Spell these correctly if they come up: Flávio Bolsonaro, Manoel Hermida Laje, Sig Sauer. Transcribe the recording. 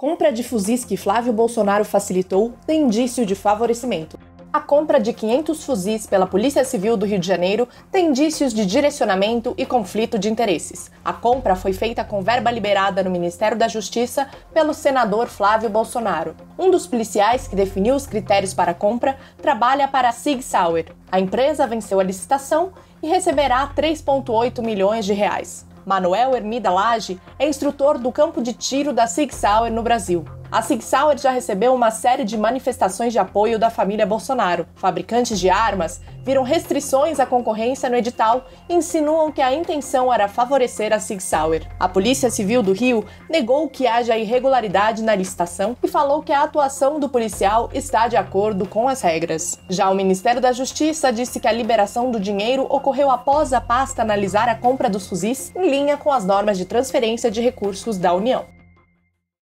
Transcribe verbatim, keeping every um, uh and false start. Compra de fuzis que Flávio Bolsonaro facilitou tem indício de favorecimento. A compra de quinhentos fuzis pela Polícia Civil do Rio de Janeiro tem indícios de direcionamento e conflito de interesses. A compra foi feita com verba liberada no Ministério da Justiça pelo senador Flávio Bolsonaro. Um dos policiais que definiu os critérios para a compra trabalha para a Sig Sauer. A empresa venceu a licitação e receberá três vírgula oito milhões de reais. Manoel Hermida Laje é instrutor do campo de tiro da Sig Sauer no Brasil. A Sig Sauer já recebeu uma série de manifestações de apoio da família Bolsonaro. Fabricantes de armas viram restrições à concorrência no edital e insinuam que a intenção era favorecer a Sig Sauer. A Polícia Civil do Rio negou que haja irregularidade na licitação e falou que a atuação do policial está de acordo com as regras. Já o Ministério da Justiça disse que a liberação do dinheiro ocorreu após a pasta analisar a compra dos fuzis em linha com as normas de transferência de recursos da União.